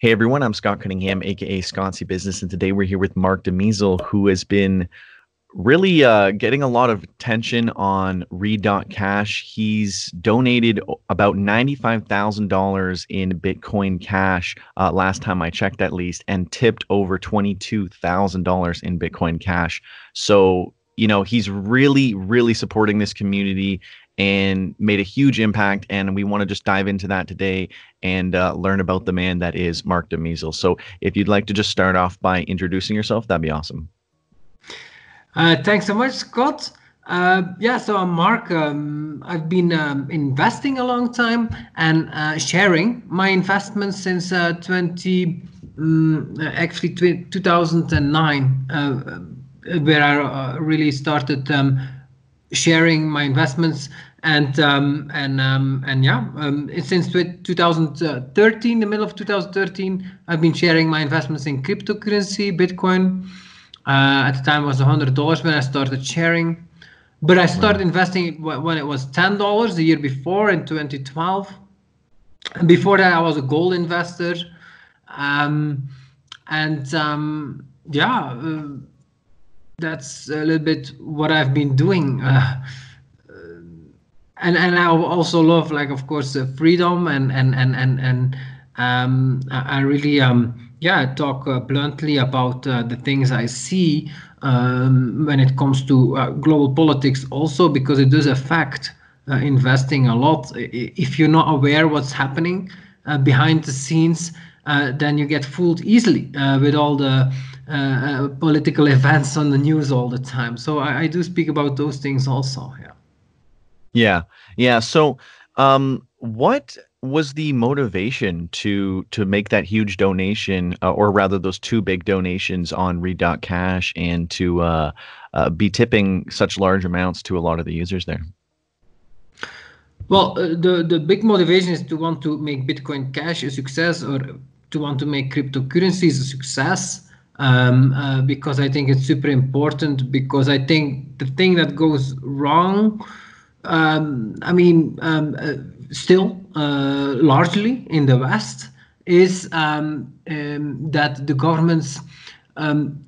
Hey everyone, I'm Scott Cunningham, aka Scottsy Business, and today we're here with Marc De Mesel, who has been really getting a lot of attention on read.cash. He's donated about $95,000 in Bitcoin Cash last time I checked, at least, and tipped over $22,000 in Bitcoin Cash. So, you know, he's really, really supporting this community and made a huge impact, and we want to just dive into that today and learn about the man that is Marc De Mesel. So if you'd like to just start off by introducing yourself, that'd be awesome. Thanks so much, Scott. So I'm Marc. I've been investing a long time and sharing my investments since 2009, where I really started sharing my investments, and since 2013, the middle of 2013, I've been sharing my investments in cryptocurrency, Bitcoin. At the time, it was $100 when I started sharing, but I started investing when it was $10 the year before in 2012. And before that, I was a gold investor, that's a little bit what I've been doing, and I also love, like, of course, freedom, and I really talk bluntly about the things I see when it comes to global politics, also because it does affect investing a lot. If you're not aware what's happening behind the scenes, then you get fooled easily with all the political events on the news all the time. So I do speak about those things also. Yeah. So what was the motivation to make that huge donation, or rather those two big donations on read.cash, and to be tipping such large amounts to a lot of the users there? Well, the big motivation is to want to make Bitcoin Cash a success, or to want to make cryptocurrencies a success. Because I think it's super important, because I think the thing that goes wrong, still largely in the West, is that the governments,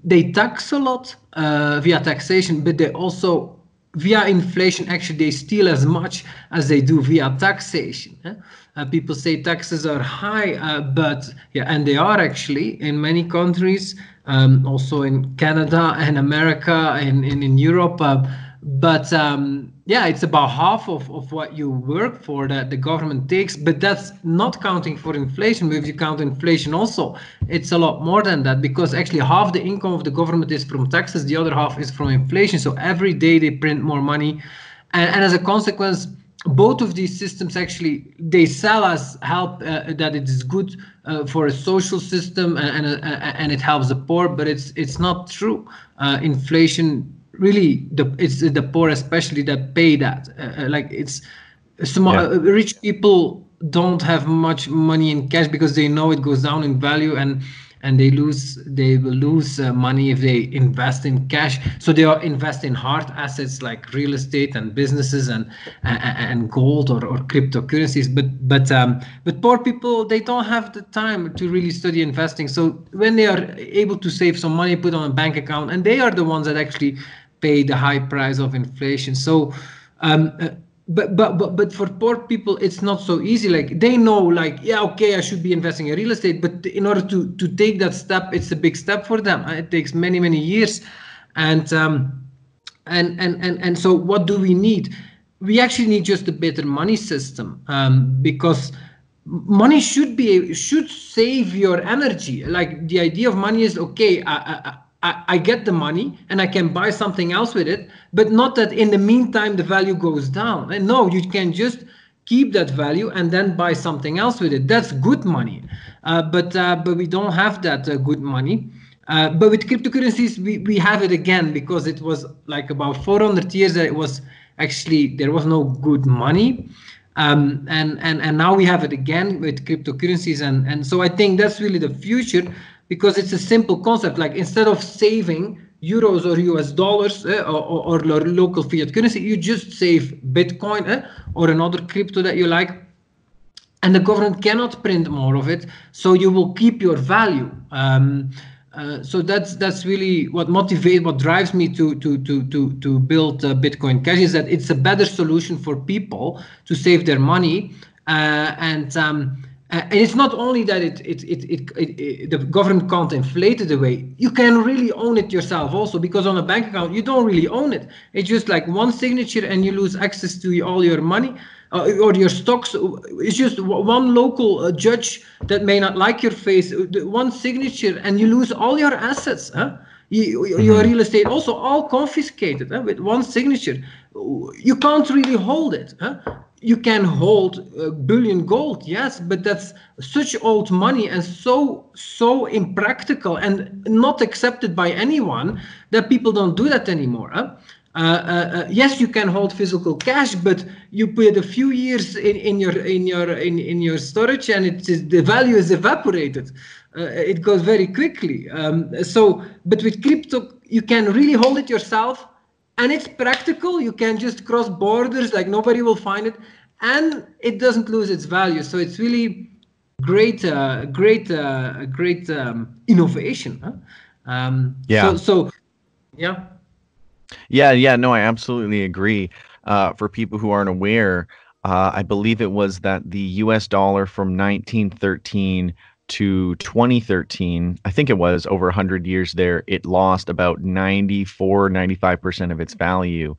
they tax a lot via taxation, but they also, via inflation, actually they steal as much as they do via taxation. People say taxes are high, and they are actually in many countries, also in Canada and America and in Europe. It's about half of what you work for that the government takes, but that's not counting for inflation. But if you count inflation also, it's a lot more than that, because actually half the income of the government is from taxes, the other half is from inflation. So every day they print more money, and as a consequence, both of these systems actually, they sell us help that it is good for a social system, and it helps the poor, but it's not true. Inflation, really, it's the poor especially that pay that. Rich people don't have much money in cash because they know it goes down in value, and they will lose money if they invest in cash. So they invest in hard assets like real estate and businesses and gold or cryptocurrencies. But poor people, they don't have the time to really study investing. So when they are able to save some money, put on a bank account, and they are the ones that actually pay the high price of inflation. So. But for poor people, it's not so easy. Like, they know, I should be investing in real estate, but in order to take that step, it's a big step for them. It takes many years, and so what do we need? We actually need just a better money system, because money should save your energy. Like, the idea of money is I get the money and I can buy something else with it, but not that in the meantime the value goes down. And no, you can just keep that value and then buy something else with it. That's good money. But we don't have that good money. But with cryptocurrencies, we have it again, because it was like about 400 years that it was actually, there was no good money. And now we have it again with cryptocurrencies. And so I think that's really the future, because it's a simple concept. Like, instead of saving euros or US dollars or local fiat currency, you just save Bitcoin or another crypto that you like. and the government cannot print more of it, so you will keep your value. So that's really what motivates, what drives me to build Bitcoin Cash, is that it's a better solution for people to save their money, and it's not only that the government can't inflate it away. You can really own it yourself also, because on a bank account, you don't really own it. It's just like one signature and you lose access to all your money or your stocks. It's just one local judge that may not like your face, one signature, and you lose all your assets. Huh? Your real estate also all confiscated with one signature. You can't really hold it. Huh? You can hold bullion gold, yes, but that's such old money and so impractical and not accepted by anyone that people don't do that anymore. Huh? Yes, you can hold physical cash, but you put a few years in your storage, and it is, the value is evaporated. It goes very quickly. But with crypto, you can really hold it yourself. And it's practical. You can just cross borders, like nobody will find it, and it doesn't lose its value. So it's really great innovation. Huh? Yeah. No, I absolutely agree. For people who aren't aware, I believe it was that the U.S. dollar from 1913 to 2013, I think it was over 100 years there, it lost about 95% of its value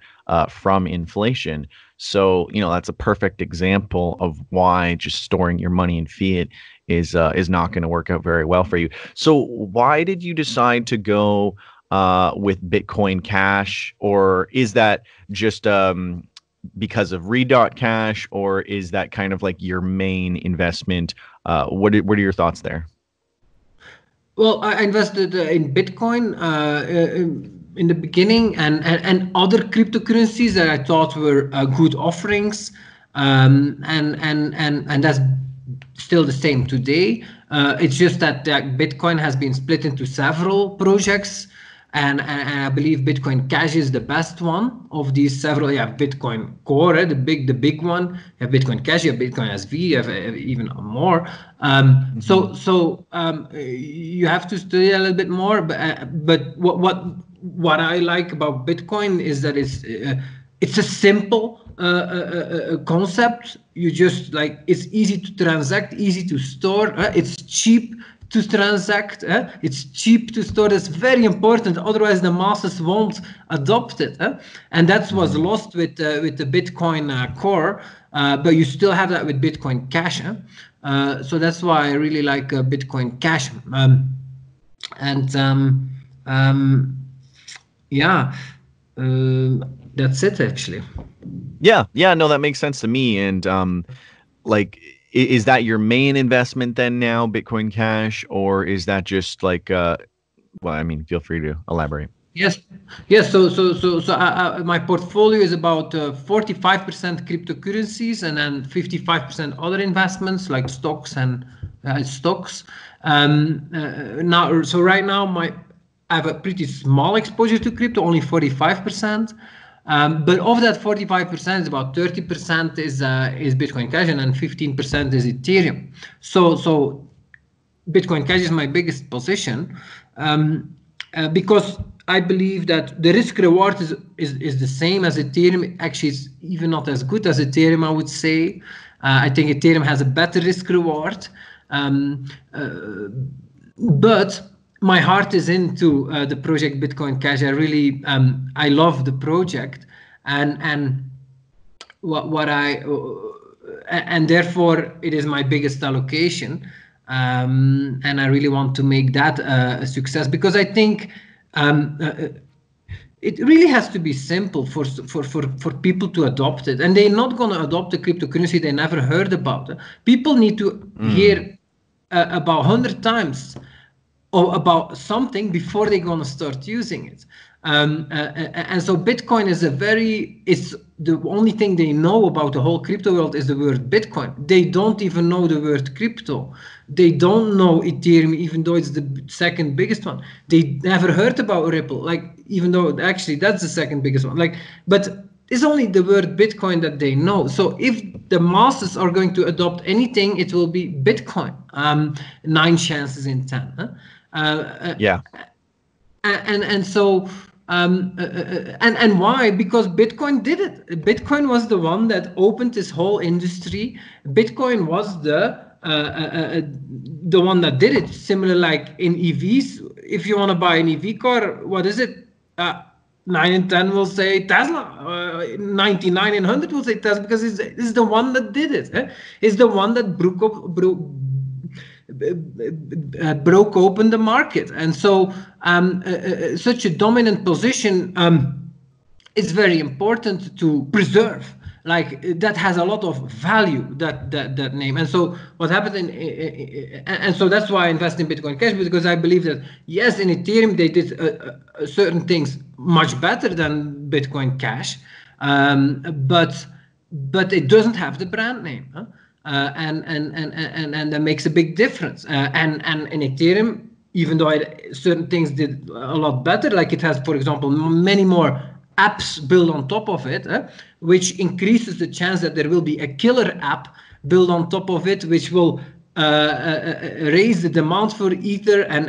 from inflation. So, you know, that's a perfect example of why just storing your money in fiat is not going to work out very well for you. So why did you decide to go with Bitcoin Cash, or is that just because of read.cash, or is that kind of like your main investment? What are your thoughts there? Well, I invested in Bitcoin in the beginning and other cryptocurrencies that I thought were good offerings, and that's still the same today. It's just that Bitcoin has been split into several projects. And I believe Bitcoin Cash is the best one of these several. You have Bitcoin Core, the big one. You have Bitcoin Cash, you have Bitcoin SV, you have even more. So you have to study a little bit more. But what I like about Bitcoin is that it's a simple concept. You just like, it's easy to transact, easy to store. It's cheap to transact, it's cheap to store. That's very important. Otherwise, the masses won't adopt it, and that was lost with the Bitcoin Core. But you still have that with Bitcoin Cash, so that's why I really like Bitcoin Cash. That's it actually. Yeah, no, that makes sense to me, and Is that your main investment then now, Bitcoin Cash, or is that just like, feel free to elaborate. Yes. So, my portfolio is about 45% cryptocurrencies and then 55% other investments like stocks and stocks. So right now I have a pretty small exposure to crypto, only 45%. But of that 45%, about 30% is Bitcoin Cash, and then 15% is Ethereum. So Bitcoin Cash is my biggest position because I believe that the risk reward is the same as Ethereum. Actually, it's even not as good as Ethereum, I would say. I think Ethereum has a better risk reward, but my heart is into the project Bitcoin Cash. I really, I love the project, and therefore it is my biggest allocation, and I really want to make that a success, because I think it really has to be simple for people to adopt it, and they're not going to adopt a cryptocurrency they never heard about. People need to hear about 100 times. Or about something before they're going to start using it, and so Bitcoin is it's the only thing they know about the whole crypto world is the word Bitcoin. They don't even know the word crypto. They don't know Ethereum, even though it's the second biggest one. They never heard about Ripple, even though actually that's the second biggest one. But It's only the word Bitcoin that they know. So if the masses are going to adopt anything, it will be Bitcoin. 9 chances in 10. Huh? Yeah. And so and why? Because Bitcoin did it. Bitcoin was the one that opened this whole industry. Bitcoin was the one that did it. Similar like in EVs. If you want to buy an EV car, what is it? 9 in 10 will say Tesla. 99 in 100 will say Tesla because it's the one that did it. Eh? It's the one that broke open the market. And so such a dominant position is very important to preserve. Like that has a lot of value, that name. And so what happened and so that's why I invest in Bitcoin Cash, because I believe that yes, in Ethereum they did certain things much better than Bitcoin Cash, but it doesn't have the brand name, huh? And that makes a big difference. And in Ethereum, even though certain things did a lot better, like it has, for example, many more apps built on top of it, which increases the chance that there will be a killer app built on top of it, which will raise the demand for Ether and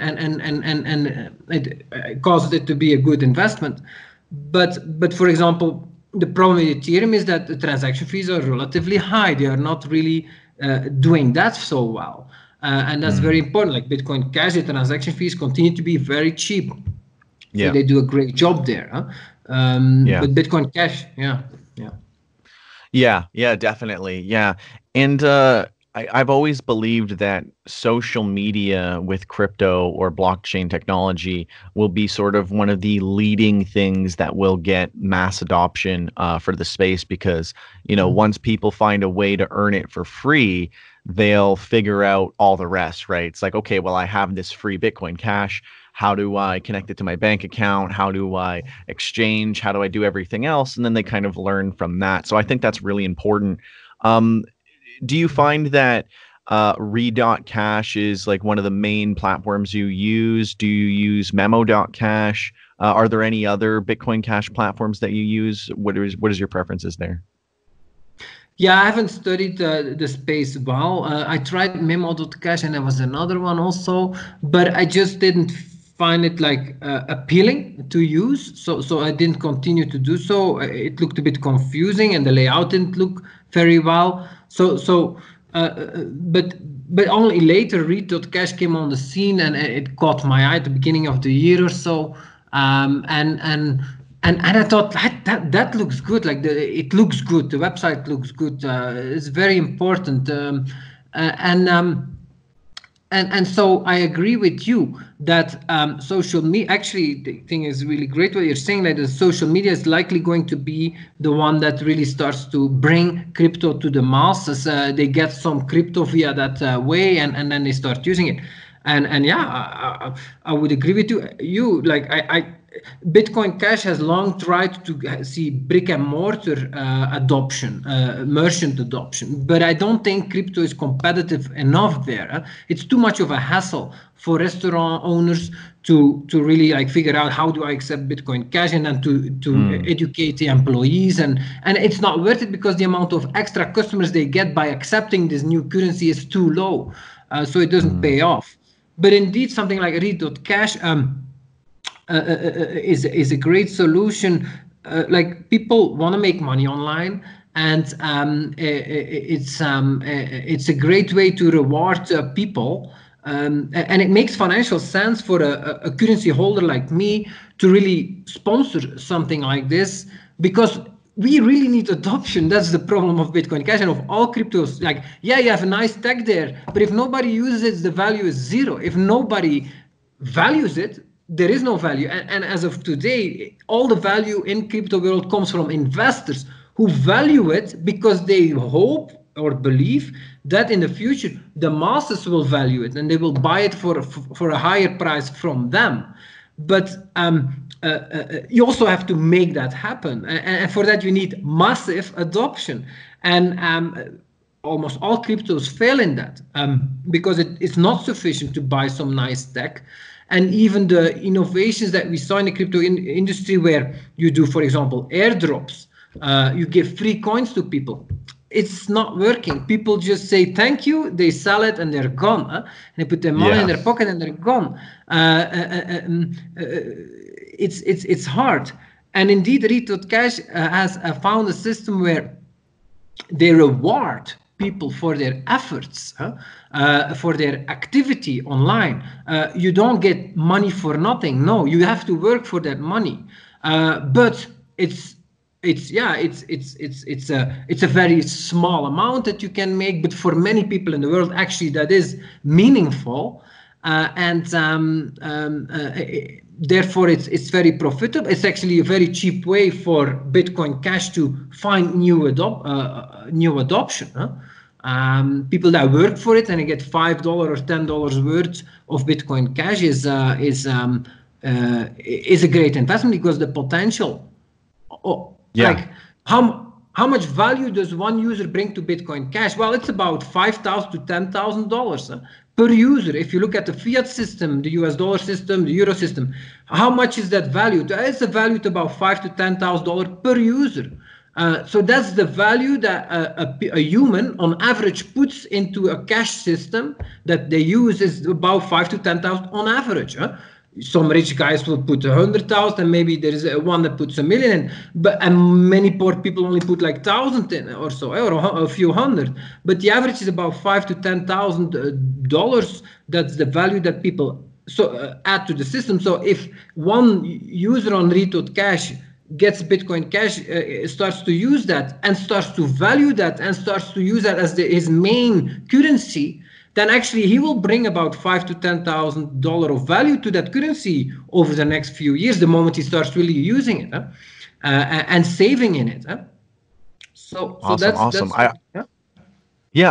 causes it to be a good investment. But for example, the problem with Ethereum is that the transaction fees are relatively high. They are not really doing that so well, and that's very important. Like Bitcoin Cash, the transaction fees continue to be very cheap. Yeah, so they do a great job there. Huh? But Bitcoin Cash, yeah, definitely, yeah. And I've always believed that social media with crypto or blockchain technology will be sort of one of the leading things that will get mass adoption for the space, because, you know, once people find a way to earn it for free, they'll figure out all the rest, right? It's like, okay, well, I have this free Bitcoin Cash. How do I connect it to my bank account? How do I exchange? How do I do everything else? And then they kind of learn from that. So I think that's really important. Do you find that read.cash is like one of the main platforms you use? Do you use memo.cash? Are there any other Bitcoin Cash platforms that you use? What is your preferences there? Yeah, I haven't studied the space well. I tried memo.cash and there was another one also, but I just didn't find it like appealing to use. So I didn't continue to do so. It looked a bit confusing and the layout didn't look very well. But only later read.cash came on the scene and it caught my eye at the beginning of the year or so. And I thought that looks good. Like it looks good. The website looks good. It's very important. And so I agree with you that social media. Actually, the thing is really great what you're saying. That the social media is likely going to be the one that really starts to bring crypto to the masses. They get some crypto via that way, and then they start using it. And yeah, I would agree with you. Bitcoin Cash has long tried to see brick and mortar adoption, merchant adoption, but I don't think crypto is competitive enough there. It's too much of a hassle for restaurant owners to really like figure out how do I accept Bitcoin Cash, and then to educate the employees, and it's not worth it because the amount of extra customers they get by accepting this new currency is too low, so it doesn't pay off. But indeed, something like read.cash is a great solution. Like people want to make money online, and it's a great way to reward people, and it makes financial sense for a currency holder like me to really sponsor something like this, because we really need adoption. That's the problem of Bitcoin Cash and of all cryptos. Like, yeah, you have a nice tech there, but if nobody uses it, the value is zero. If nobody values it, there is no value. And as of today, all the value in crypto world comes from investors who value it because they hope or believe that in the future, the masses will value it and they will buy it for a higher price from them. But you also have to make that happen. And for that, you need massive adoption. And almost all cryptos fail in that because it's not sufficient to buy some nice tech. And even the innovations that we saw in the crypto industry, where you do, for example, airdrops, You give free coins to people. It's not working. People just say thank you, they sell it, and they're gone. They put their money in their pocket and they're gone. It's hard. And indeed, read.cash has found a system where they reward people for their efforts, for their activity online. You don't get money for nothing. No, you have to work for that money. But it's a very small amount that you can make, but for many people in the world, actually, that is meaningful, therefore it's very profitable. It's actually a very cheap way for Bitcoin Cash to find new adoption. People that work for it and they get $5 or $10 worth of Bitcoin Cash is a great investment, because the potential. Like, how much value does one user bring to Bitcoin Cash? Well, it's about $5,000 to $10,000 per user. If you look at the fiat system, the US dollar system, the euro system, how much is that valued? It's valued about $5,000 to $10,000 per user. So that's the value that a human on average puts into a cash system that they use, is about $5,000 to $10,000 on average. Some rich guys will put 100,000, and maybe there is one that puts 1 million in, and many poor people only put like 1,000 in or so, or a few hundred. But the average is about $5,000 to $10,000. That's the value that people add to the system. So if one user on read.cash gets Bitcoin Cash, starts to use that and starts to value that and starts to use that as his main currency, then actually he will bring about $5,000 to $10,000 of value to that currency over the next few years, the moment he starts really using it and saving in it. So awesome. I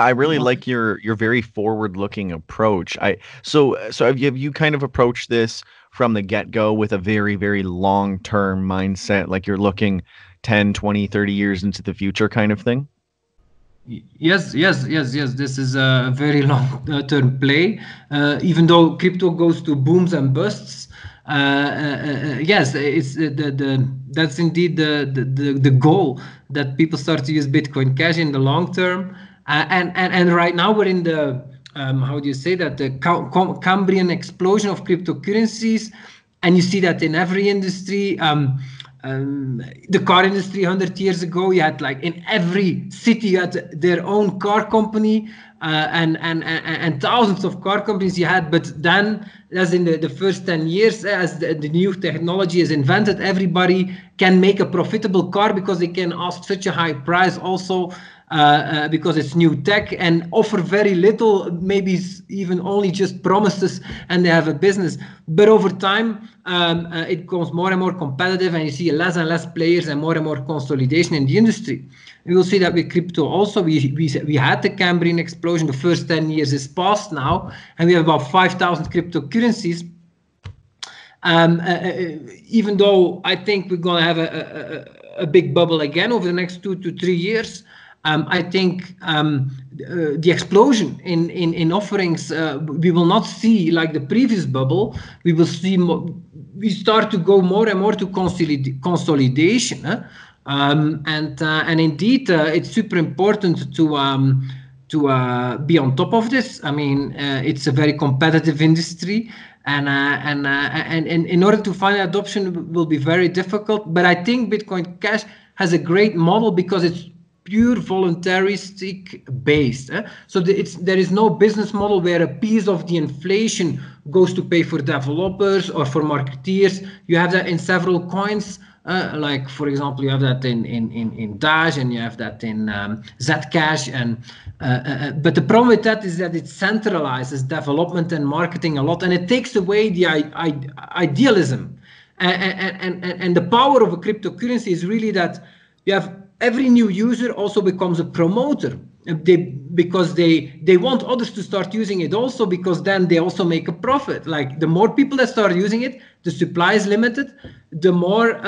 really like your very forward-looking approach. So have you kind of approached this from the get-go with a very, very long-term mindset, like you're looking 10, 20, 30 years into the future kind of thing? Yes. This is a very long-term play. Even though crypto goes to booms and busts, yes, it's that's indeed the goal, that people start to use Bitcoin Cash in the long term. And right now we're in the the Cambrian explosion of cryptocurrencies, and you see that in every industry. The car industry 100 years ago, you had, like, in every city you had their own car company, and thousands of car companies you had. But then, as in the first 10 years, as the new technology is invented, everybody can make a profitable car because they can ask such a high price, also because it's new tech, and offer very little, maybe even only just promises, and they have a business. But over time, it becomes more and more competitive, and you see less and less players and more consolidation in the industry. You will see that with crypto also. We had the Cambrian explosion. The first 10 years is past now, and we have about 5,000 cryptocurrencies. Even though I think we're going to have a big bubble again over the next 2 to 3 years, I think the explosion in offerings, we will not see like the previous bubble. We will see we start to go more and more to consolidation. And indeed, it's super important to be on top of this. I mean, it's a very competitive industry, and in order to find adoption will be very difficult. But I think Bitcoin Cash has a great model because it's pure voluntaristic based. So there is no business model where a piece of the inflation goes to pay for developers or for marketeers. You have that in several coins. Like, for example, you have that in Dash, and you have that in Zcash. But the problem with that is that it centralizes development and marketing a lot, and it takes away the idealism. And the power of a cryptocurrency is really that you have every new user also becomes a promoter, because they want others to start using it also, because then they also make a profit. Like, the more people that start using it, the supply is limited, the more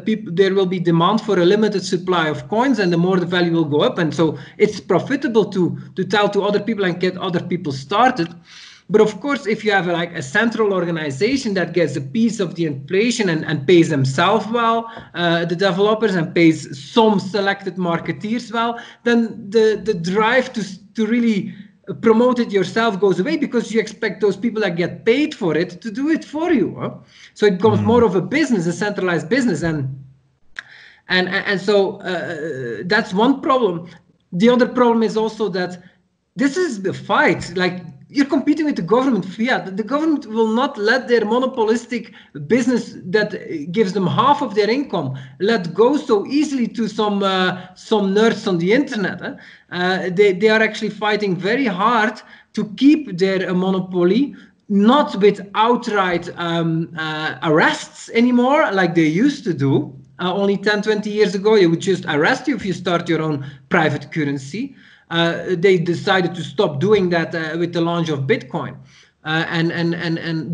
people, there will be demand for a limited supply of coins, and the more the value will go up. And so it's profitable to tell to other people and get other people started. But of course, if you have like a central organization that gets a piece of the inflation and pays themselves well, the developers, and pays some selected marketeers well, then the drive to really promote it yourself goes away, because you expect those people that get paid for it to do it for you. Huh? So it becomes more of a business, a centralized business. And so that's one problem. The other problem is also that this is the fight. Like, you're competing with the government fiat. The government will not let their monopolistic business that gives them half of their income let go so easily to some nerds on the internet. Eh? They are actually fighting very hard to keep their monopoly, not with outright arrests anymore like they used to do. Only 10, 20 years ago, they would just arrest you if you start your own private currency. They decided to stop doing that with the launch of Bitcoin,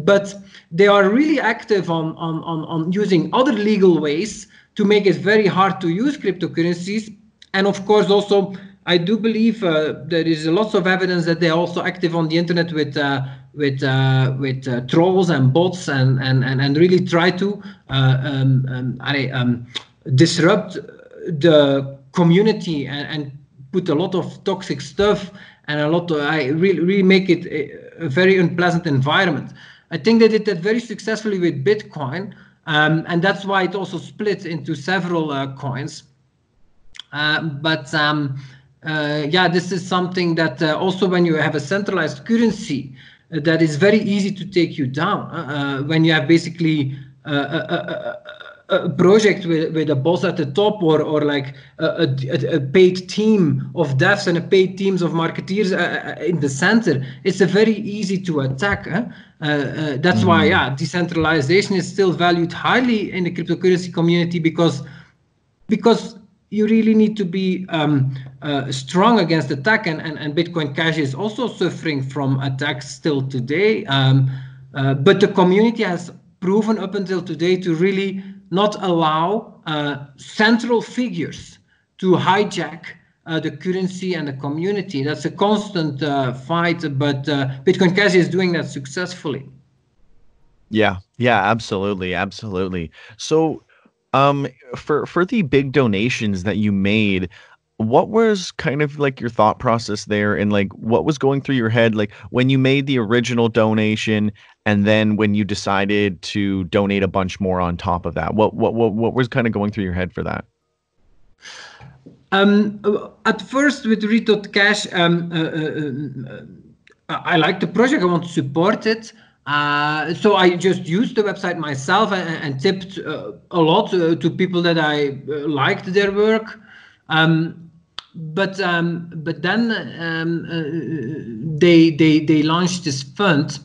but they are really active on using other legal ways to make it very hard to use cryptocurrencies. And of course, also, I do believe there is lots of evidence that they are also active on the internet with trolls and bots, and really try to disrupt the community and put a lot of toxic stuff and a lot of, really make it a very unpleasant environment. I think they did that very successfully with Bitcoin, and that's why it also split into several coins. This is something that also, when you have a centralized currency, that is very easy to take you down. When you have basically a project with a boss at the top, or like a paid team of devs and a paid teams of marketeers in the center, it's a very easy to attack. Huh? That's why, decentralization is still valued highly in the cryptocurrency community, because you really need to be strong against attack, and Bitcoin Cash is also suffering from attacks still today. But the community has proven up until today to really not allow central figures to hijack the currency and the community. That's a constant fight, but Bitcoin Cash is doing that successfully. Yeah, absolutely. So for the big donations that you made, what was kind of like your thought process there, and like what was going through your head, like when you made the original donation, and then when you decided to donate a bunch more on top of that? What was kind of going through your head for that? At first, with read.cash, I like the project. I want to support it. So I just used the website myself and tipped a lot to people that I liked their work. But then they launched this fund,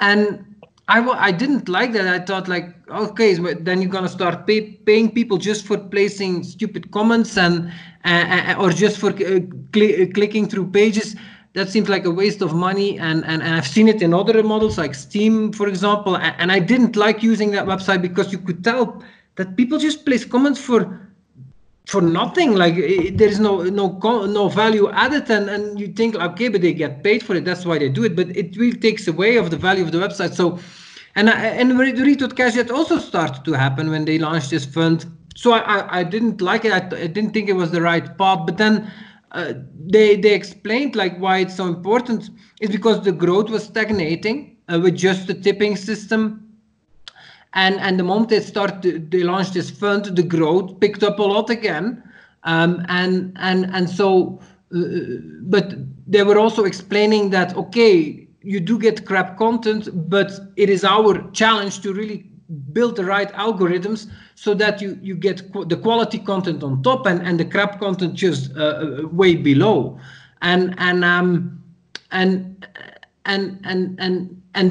and I didn't like that. I thought like, okay, so then you're gonna start paying people just for placing stupid comments and or just for clicking through pages. That seems like a waste of money, and I've seen it in other models like Steam, for example. And I didn't like using that website because you could tell that people just place comments for nothing. Like, there is no value added, and you think, okay, but they get paid for it, that's why they do it, but it really takes away of the value of the website. So, and read.cash, that also started to happen when they launched this fund. So I didn't like it. I didn't think it was the right path. But then they explained like why it's so important. It's because the growth was stagnating with just the tipping system. And the moment they launched this fund, the growth picked up a lot again, and so but they were also explaining that, okay, you do get crap content, but it is our challenge to really build the right algorithms so that you get the quality content on top and the crap content just way below, and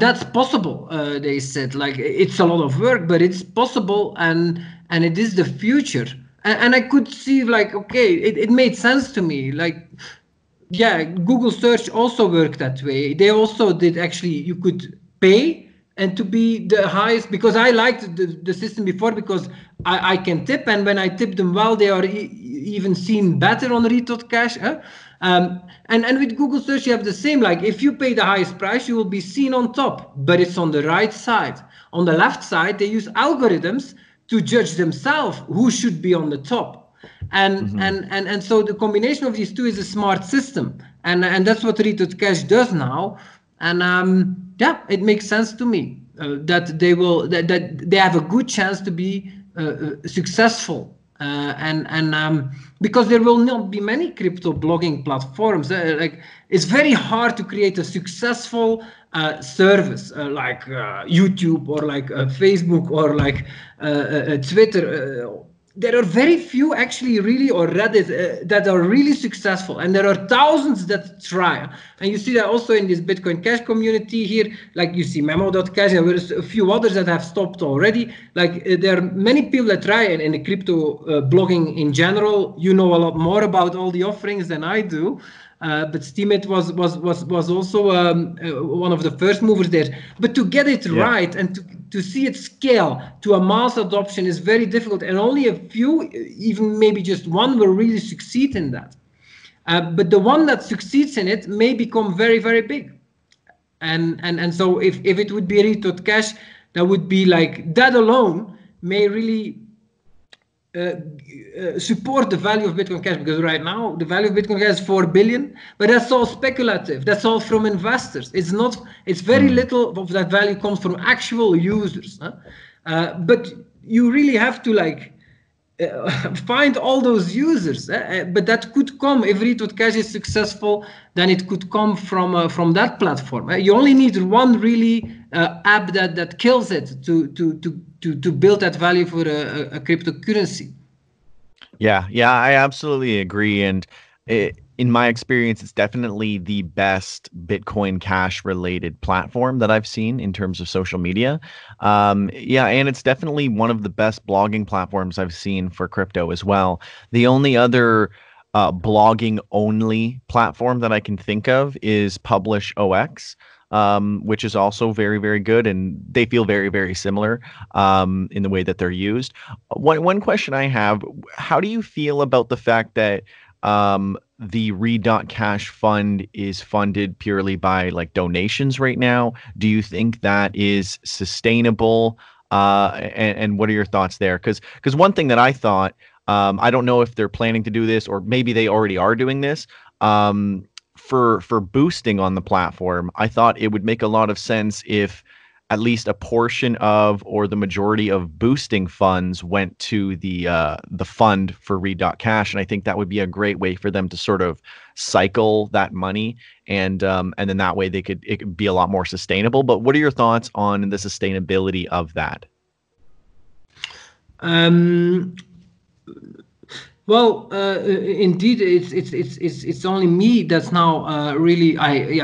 that's possible. They said like it's a lot of work, but it's possible, and it is the future. And I could see like, okay, it made sense to me. Like, yeah, Google search also worked that way. They also did actually. You could pay and to be the highest, because I liked the system before, because I can tip, and when I tip them well, they are even seen better on read.cash. And with Google search, you have the same, like if you pay the highest price, you will be seen on top, but it's on the right side. On the left side, they use algorithms to judge themselves who should be on the top. And, mm-hmm. and so the combination of these two is a smart system. And that's what read.cash does now. And yeah, it makes sense to me that they will, that they have a good chance to be successful. Because there will not be many crypto blogging platforms. Like it's very hard to create a successful service like YouTube or like Facebook or like Twitter. There are very few actually really, or Reddit, that are really successful, and there are thousands that try. And you see that also in this Bitcoin Cash community here, like you see memo.cash and there's a few others that have stopped already. Like there are many people that try, and in the crypto blogging in general, you know a lot more about all the offerings than I do. But Steemit was also one of the first movers there. But to get it right and to see it scale to a mass adoption is very difficult. And only a few, even maybe just one, will really succeed in that. But the one that succeeds in it may become very, very big. And so if it would be read.cash, that would be like that alone may really support the value of Bitcoin Cash, because right now the value of Bitcoin Cash is $4 billion, but that's all speculative. That's all from investors. It's not. It's very little of that value comes from actual users. Huh? But you really have to like find all those users. But that could come if read.cash is successful. Then it could come from that platform. You only need one really app that kills it to build that value for a cryptocurrency. Yeah, I absolutely agree. And in my experience, it's definitely the best Bitcoin Cash related platform that I've seen in terms of social media. Yeah, and it's definitely one of the best blogging platforms I've seen for crypto as well. The only other blogging only platform that I can think of is Publish0x. Which is also very, very good, and they feel very, very similar in the way that they're used. One question I have, how do you feel about the fact that the read.cash fund is funded purely by like donations right now? Do you think that is sustainable? And what are your thoughts there? Because one thing that I thought, I don't know if they're planning to do this or maybe they already are doing this, for boosting on the platform, I thought it would make a lot of sense if at least a portion of or the majority of boosting funds went to the fund for read.cash. And I think that would be a great way for them to sort of cycle that money. And then that way it could be a lot more sustainable. But what are your thoughts on the sustainability of that? Well, indeed, it's only me that's now really.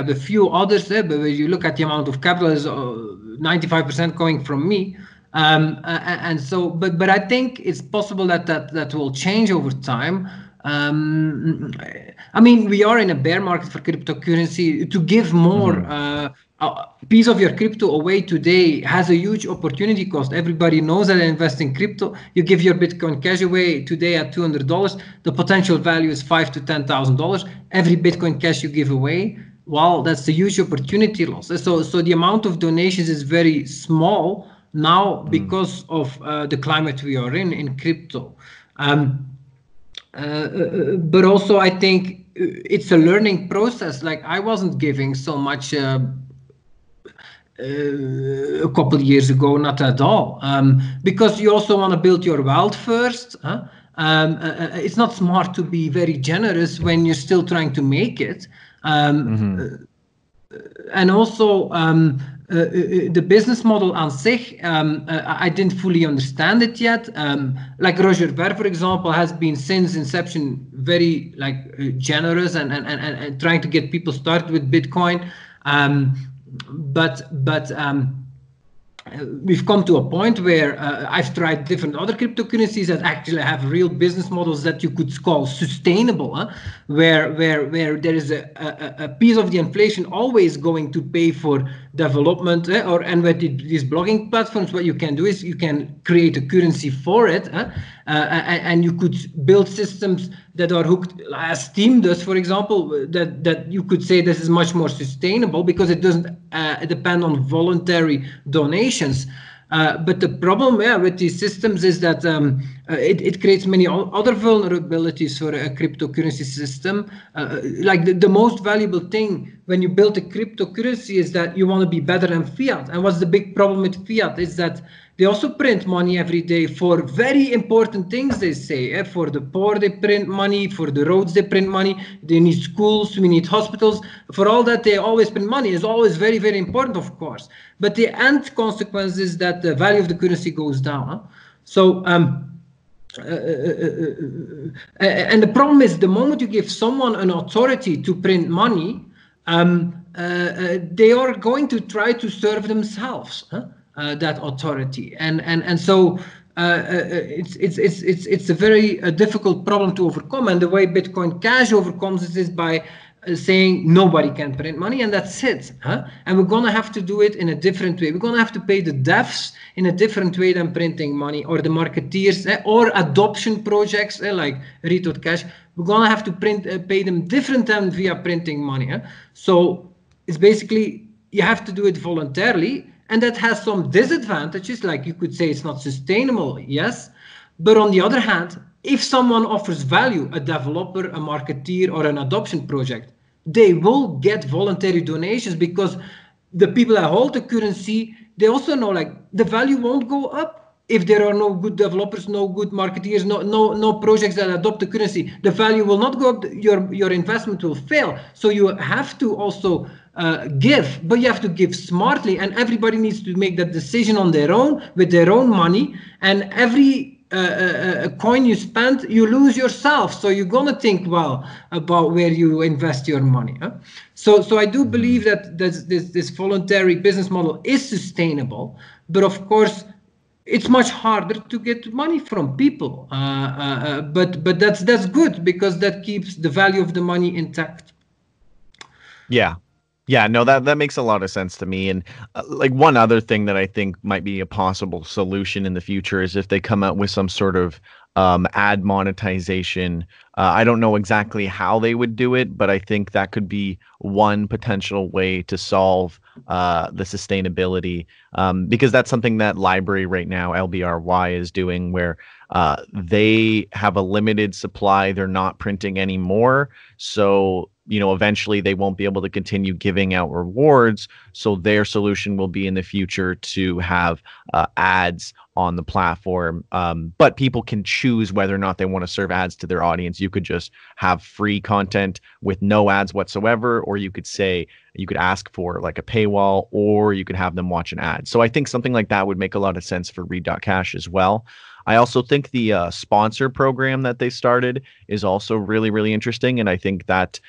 The few others there, but when you look at the amount of capital, is 95% going from me, and so. But I think it's possible that will change over time. I mean, we are in a bear market for cryptocurrency. To give more. A piece of your crypto away today has a huge opportunity cost. Everybody knows that they invest in crypto. You give your Bitcoin Cash away today at $200. The potential value is $5,000 to $10,000. Every Bitcoin Cash you give away, well, that's a huge opportunity loss. So the amount of donations is very small now because of the climate we are in crypto. But also, I think it's a learning process. Like I wasn't giving so much a couple of years ago, not at all, because you also want to build your wealth first. Huh? It's not smart to be very generous when you're still trying to make it. And also the business model on sich, I didn't fully understand it yet. Like Roger Ver, for example, has been since inception very like generous and trying to get people started with Bitcoin. But we've come to a point where I've tried different other cryptocurrencies that actually have real business models that you could call sustainable, where there is a piece of the inflation always going to pay for development, and with these blogging platforms, what you can do is you can create a currency for it, and you could build systems that are hooked, as Steam does, for example, that you could say this is much more sustainable because it doesn't depend on voluntary donations. But the problem with these systems is that it creates many other vulnerabilities for a cryptocurrency system. Like the most valuable thing when you build a cryptocurrency is that you want to be better than fiat. And what's the big problem with fiat is that they also print money every day for very important things, they say. For the poor, they print money. For the roads, they print money. They need schools. We need hospitals. For all that, they always print money. It's always very, very important, of course. But the end consequence is that the value of the currency goes down. Huh? So, and the problem is the moment you give someone an authority to print money, they are going to try to serve themselves. Huh? That authority, and so it's a very difficult problem to overcome. And the way Bitcoin Cash overcomes it is by saying nobody can print money, and that's it. Huh? And we're gonna have to do it in a different way. We're gonna have to pay the devs in a different way than printing money, or the marketeers, or adoption projects like read.cash. We're gonna have to pay them different than via printing money. Huh? So it's basically you have to do it voluntarily. And that has some disadvantages, like you could say it's not sustainable, yes. But on the other hand, if someone offers value, a developer, a marketeer, or an adoption project, they will get voluntary donations because the people that hold the currency, they also know like the value won't go up if there are no good developers, no good marketeers, no projects that adopt the currency. The value will not go up, your investment will fail. So you have to also give, but you have to give smartly, and everybody needs to make that decision on their own with their own money. And every coin you spend, you lose yourself. So you're gonna think well about where you invest your money. Huh? So I do believe that this voluntary business model is sustainable, but of course, it's much harder to get money from people. But that's good because that keeps the value of the money intact. Yeah. Yeah, no, that makes a lot of sense to me. And like one other thing that I think might be a possible solution in the future is if they come out with some sort of ad monetization. I don't know exactly how they would do it, but I think that could be one potential way to solve the sustainability, because that's something that LBRY right now, LBRY, is doing, where they have a limited supply. They're not printing any more. So, eventually they won't be able to continue giving out rewards. So their solution will be in the future to have ads on the platform. But people can choose whether or not they want to serve ads to their audience. You could just have free content with no ads whatsoever, or you could ask for like a paywall, or you could have them watch an ad. So I think something like that would make a lot of sense for read.cash as well. I also think the sponsor program that they started is also really, really interesting. And I think that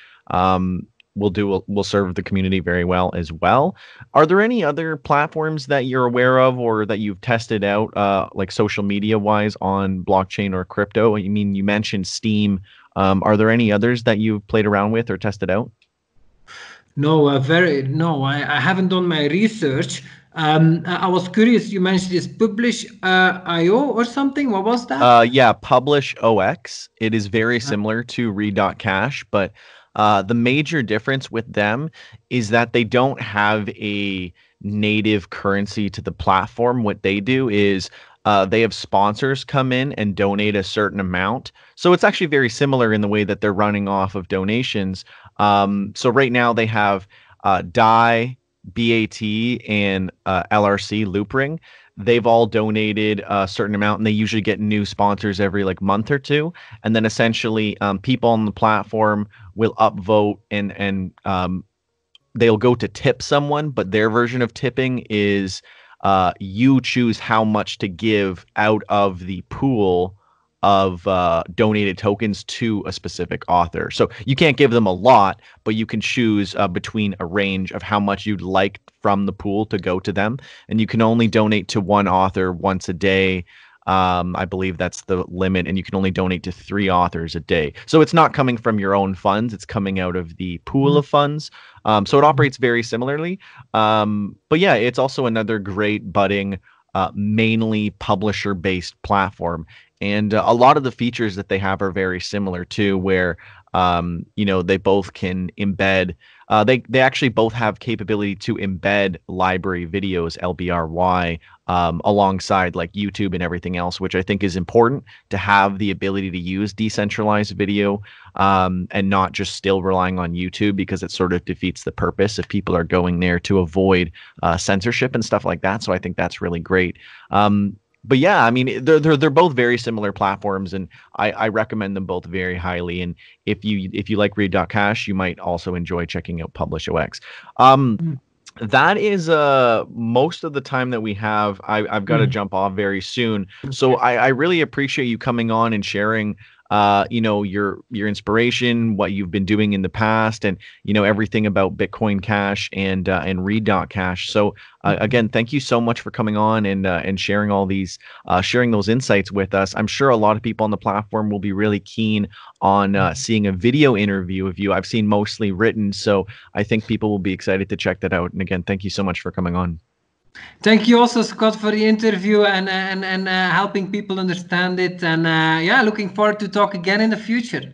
will serve the community very well as well. Are there any other platforms that you're aware of or that you've tested out, like social media wise, on blockchain or crypto? I mean, you mentioned Steam. Are there any others that you've played around with or tested out? No, I haven't done my research. I was curious. You mentioned this Publish.io or something. What was that? Yeah, Publish0x. It is very similar to read.cash, but the major difference with them is that they don't have a native currency to the platform. What they do is they have sponsors come in and donate a certain amount. So it's actually very similar in the way that they're running off of donations. So right now they have DAI, BAT, and LRC, Loopring. They've all donated a certain amount, and they usually get new sponsors every like month or two. And then essentially people on the platform will upvote and they'll go to tip someone, but their version of tipping is you choose how much to give out of the pool of donated tokens to a specific author. So you can't give them a lot, but you can choose between a range of how much you'd like from the pool to go to them. And you can only donate to one author once a day. I believe that's the limit. And you can only donate to 3 authors a day. So it's not coming from your own funds. It's coming out of the pool of funds. So it operates very similarly. But yeah, it's also another great budding mainly publisher-based platform. And a lot of the features that they have are very similar too, where you know, they both can embed. They actually both have capability to embed library videos, LBRY, alongside like YouTube and everything else, which I think is important to have the ability to use decentralized video and not just still relying on YouTube, because it sort of defeats the purpose if people are going there to avoid censorship and stuff like that. So I think that's really great. But yeah, I mean, they're both very similar platforms, and I recommend them both very highly. And if you like read.cash, you might also enjoy checking out Publish0x. That is most of the time that we have. I've got to jump off very soon. So I really appreciate you coming on and sharing you know, your inspiration, what you've been doing in the past, and you know, everything about Bitcoin Cash and read.cash. So again, thank you so much for coming on and sharing all these sharing those insights with us. I'm sure a lot of people on the platform will be really keen on seeing a video interview of you. I've seen mostly written, so I think people will be excited to check that out. And again, thank you so much for coming on. Thank you also, Scott, for the interview and helping people understand it. And yeah, looking forward to talk again in the future.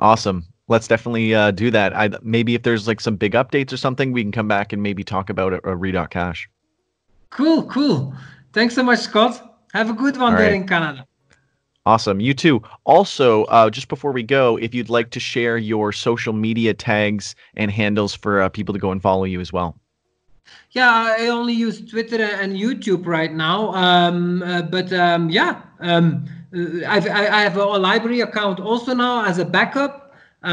Awesome. Let's definitely do that. Maybe if there's like some big updates or something, we can come back and maybe talk about read.cash. Cool, cool. Thanks so much, Scott. Have a good one there in Canada. Awesome. You too. Also, just before we go, if you'd like to share your social media tags and handles for people to go and follow you as well. Yeah, I only use Twitter and YouTube right now, I have a library account also now as a backup, so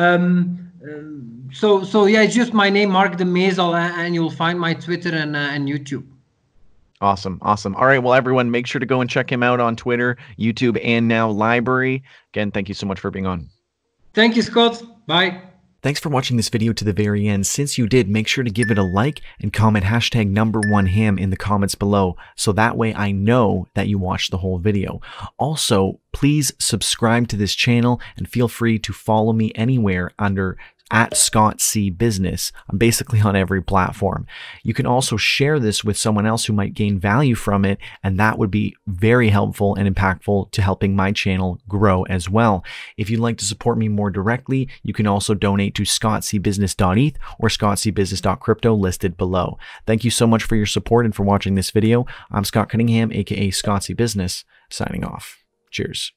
yeah, it's just my name, Marc De Mesel, and you'll find my Twitter and YouTube. Awesome, awesome. All right, well, everyone, make sure to go and check him out on Twitter, YouTube, and now LBRY. Again, thank you so much for being on. Thank you, Scott. Bye. Thanks for watching this video to the very end. Since you did, make sure to give it a like and comment #number1ham in the comments below, so that way I know that you watched the whole video. Also, please subscribe to this channel and feel free to follow me anywhere under @ScottCBusiness. I'm basically on every platform. You can also share this with someone else who might gain value from it, and that would be very helpful and impactful to helping my channel grow as well. If you'd like to support me more directly, you can also donate to scottcbusiness.eth or scottcbusiness.crypto listed below. Thank you so much for your support and for watching this video. I'm Scott Cunningham, aka ScottCBusiness, signing off. Cheers.